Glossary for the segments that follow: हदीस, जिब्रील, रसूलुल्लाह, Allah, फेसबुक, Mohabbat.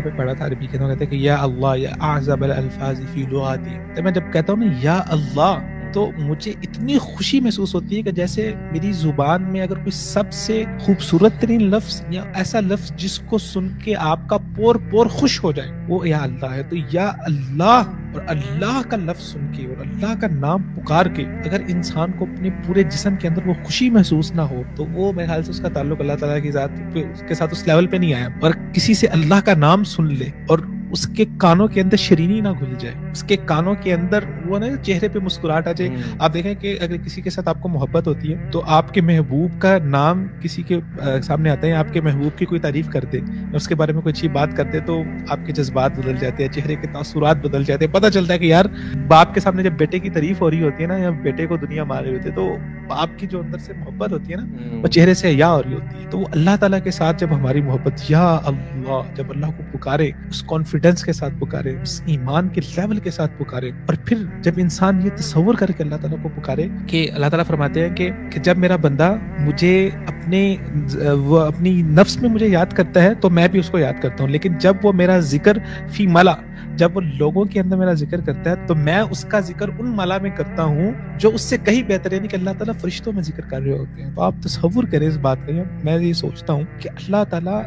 जगह पे पढ़ा था अरबी के, तो कहते हैं कि या अल्लाह या आज़बल अल्फाज़ फी लुगाती। तो मैं जब कहता हूँ ना या अल्लाह, तो मुझे इतनी खुशी महसूस होती है कि जैसे मेरी जुबान में अगर कोई सबसे खूबसूरत तरीन लफ्ज या ऐसा लफ्ज जिसको सुन के आपका पोर पोर खुश हो जाए, वो या अल्लाह है। तो या अल्लाह और अल्लाह का लफ्ज सुन के और अल्लाह का नाम पुकार के अगर इंसान को अपने पूरे जिस्म के अंदर वो खुशी महसूस ना हो, तो वो मेरे ख्याल से उसका ताल्लुक अल्लाह ताला की जात के साथ उस लेवल पे नहीं आया। और किसी से अल्लाह का नाम सुन ले और उसके कानों के अंदर शरीनी ना घुल जाए, उसके कानों के अंदर वो ना चेहरे पे मुस्कुराहट आ जाए। आप देखें कि अगर किसी के साथ आपको मोहब्बत होती है तो आपके महबूब का नाम किसी के सामने आता है, आपके महबूब की कोई तारीफ करते, उसके बारे में कोई अच्छी बात करते, तो आपके जज्बात बदल जाते हैं, चेहरे के तासुरात बदल जाते हैं। पता चलता है कि यार बाप के सामने जब बेटे की तारीफ हो रही होती है ना, या बेटे को दुनिया मार रही होती है, तो बाप की जो अंदर से मोहब्बत होती है ना, वो चेहरे से या हो रही होती है। तो वो अल्लाह ताला के साथ जब हमारी मोहब्बत या अल्लाह, जब अल्लाह को पुकारे उस कॉन्फिडेंस के साथ पुकारे, उस ईमान के लेवल के साथ पुकारे, और फिर जब इंसान ये तसव्वुर करके अल्लाह ताला को पुकारे कि अल्लाह ताला फरमाते हैं कि जब मेरा बंदा मुझे अपनी नफ्स में मुझे याद करता है तो मैं भी उसको याद करता हूँ, लेकिन जब वो मेरा जिक्र फी मला, जब वो लोगों के अंदर मेरा जिक्र करता है, तो मैं उसका जिक्र उन मला में करता हूँ जो उससे कहीं बेहतर है, कि अल्लाह ताला फरिश्तों में जिक्र कर रहे होते हैं। तो आप तसव्वुर करें इस बात का। मैं ये सोचता हूँ कि अल्लाह ताला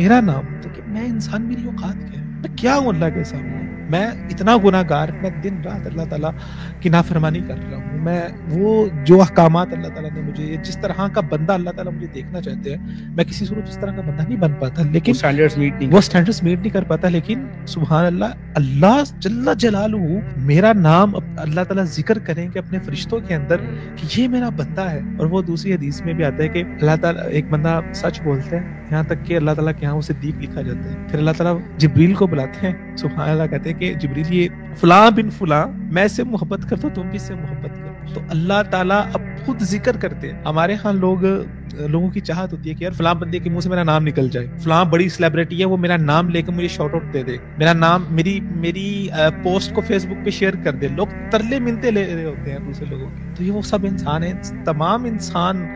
मेरा नाम, तो कि मैं इंसान, मेरी औकात क्या है, मैं क्या हूँ अल्लाह के सामने, मैं इतना गुनाहगार, मैं दिन रात अल्लाह ताला की नाफरमानी कर रहा हूँ, मैं वो जो अहकामात अल्लाह ताला ने मुझे, जिस तरह का बंदा अल्लाह ताला मुझे देखना चाहते हैं, मैं किसी सूरत उस तरह का बंदा नहीं बन पाता, लेकिन वो स्टैंडर्ड्स मीट नहीं कर पाता। लेकिन सुभान अल्लाह, अल्लाह जल्ला जलालहू मेरा नाम अल्लाह ताला जिक्र करेंगे अपने फरिश्तों के अंदर कि ये मेरा बंदा है। और वो दूसरी हदीस में भी आता है कि अल्लाह ताला, एक बंदा सच बोलता है यहाँ तक कि अल्लाह ताला के यहाँ उसे दीप लिखा जाता है, फिर अल्लाह ताला जिब्रील को बुलाते हैं, सुभान अल्लाह, कहते हैं कि जिब्रील ये फलां बिन फलां, मैं इससे मोहब्बत करता हूँ, तुम भी इससे मोहब्बत करो। तो अल्लाह ताला अब खुद जिक्र करते हैं। हमारे यहाँ लोगों की चाहत होती है कि यार फलां बंदे के मुंह से मेरा नाम निकल जाए, फलां बड़ी सेलिब्रिटी है, वो मेरा नाम लेकर मुझे शॉर्ट आउट दे दे, मेरा नाम, मेरी पोस्ट को फेसबुक पे शेयर कर दे। लोग तरले मिलते ले रहे होते हैं दूसरे लोगों के। तो ये वो सब इंसान है, तमाम इंसान,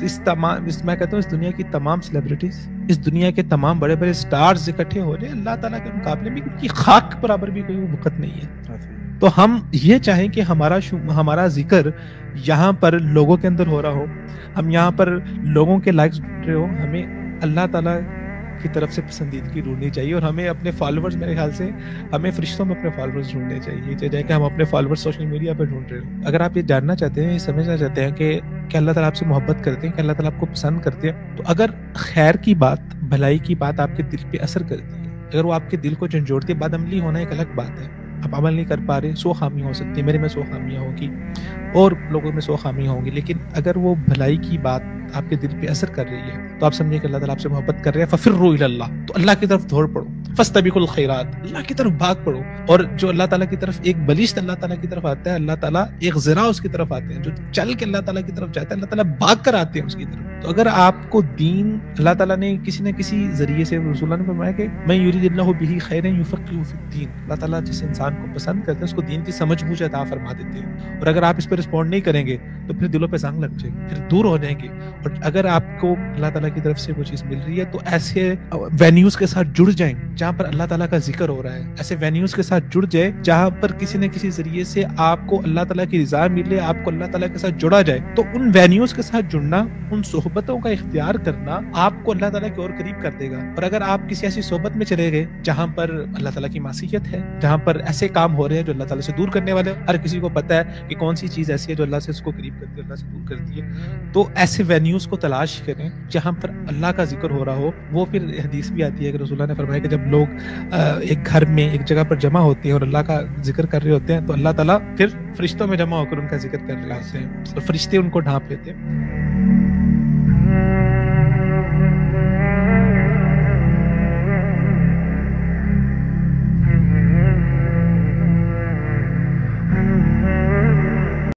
मैं कहता हूँ इस दुनिया की तमाम सेलिब्रिटीज, इस दुनिया के तमाम बड़े बड़े स्टार्स इकट्ठे हो जाए, अल्लाह ताला के मुकाबले में उनकी खाक बराबर भी कोई वक़्त नहीं है। तो हम ये चाहें कि हमारा जिक्र यहाँ पर लोगों के अंदर हो रहा हो, हम यहाँ पर लोगों के लाइक्स ढूंढ रहे हो, हमें अल्लाह ताला की तरफ से पसंदीदगी ढूंढनी चाहिए, और हमें अपने फॉलोअर्स, मेरे ख्याल से हमें फरिश्तों में अपने फॉलोअर्स ढूंढने चाहिए, जैसे हम अपने फॉलोअर्स सोशल मीडिया पर ढूंढ रहे हो। अगर आप ये जानना चाहते हैं, समझना चाहते हैं कि अल्लाह ताला आपसे मोहब्बत करते हैं, कि अल्लाह ताला आपको पसंद करते हैं, तो अगर खैर की बात, भलाई की बात आपके दिल पे असर करती है, अगर वो आपके दिल को झंझोड़ती है, बदअमली होना एक अलग बात है, आप अमल नहीं कर पा रहे, 100 खामियां हो सकती है, मेरे में 100 खामियां होगी और लोगों में 100 खामियां होंगी, लेकिन अगर वो भलाई की बात आपके दिल पे असर कर रही है, तो आप समझिए कि अल्लाह ताला आपसे मोहब्बत कर रहे हैं। फफिर्रू इलल्लाह, तो अल्लाह की तरफ दौड़ पड़ो, फस्तबिकुल खैरात, अल्लाह की तरफ भाग पड़ो। और जो अल्लाह ताला की तरफ एक बलिष्ठ अल्लाह ताला की तरफ आता है, अल्लाह ताला एक जरा उसकी तरफ आते हैं, जो चल के अल्लाह ताला की तरफ जाता है, अल्लाह ताला भाग कर आते हैं उसकी तरफ। तो अगर आपको दीन, अल्लाह ताला ने किसी न किसी जरिए से, रसूल ने फरमाया कि मैं युरीदिल्लाहु बिही खैरन युफक्किहु फिद्दीन, अल्लाह ताला जिस इंसान को पसंद करते हैं उसको दीन की समझ बूझ अता फरमा देते हैं। और अगर आप इस पर रिस्पॉन्ड नहीं करेंगे तो फिर दिलों पे जंग लग जाएगी, फिर दूर हो जाएंगे। और अगर आपको अल्लाह ताला की तरफ से वो चीज़ मिल रही है, तो ऐसे वेन्यूज के साथ जुड़ जाएं जहाँ पर अल्लाह ताला का जिक्र हो रहा है, ऐसे वेन्यूज के साथ जुड़ जाए जहाँ पर किसी न किसी जरिए से आपको अल्लाह ताला की रिजा मिले, आपको अल्लाह ताला के साथ जुड़ा जाए। तो उन वेन्यूज के साथ जुड़ना, उन सोहबतों का इख्तियार करना आपको अल्लाह ताला की ओर करीब कर देगा। और अगर आप किसी ऐसी सोहबत में चले गए जहाँ पर अल्लाह ताला की मासीयत है, जहाँ पर ऐसे काम हो रहे हैं जो अल्लाह ताला से दूर करने वाले, हर किसी को पता है कि कौन सी चीज़ ऐसी है जो अल्लाह से उसको करीब करती है, अल्लाह से दूर करती है, तो ऐसे वेन्यूज को तलाश करें जहाँ पर अल्लाह का जिक्र हो रहा हो। वो फिर हदीस भी आती है कि रसूलुल्लाह ने फरमाया कि जब लोग एक घर में एक जगह पर जमा होते हैं और अल्लाह का जिक्र कर रहे होते हैं, तो अल्लाह ताला फिर फरिश्तों में जमा होकर उनका जिक्र कर रहे होते हैं, और फरिश्ते उनको ढांप लेते हैं।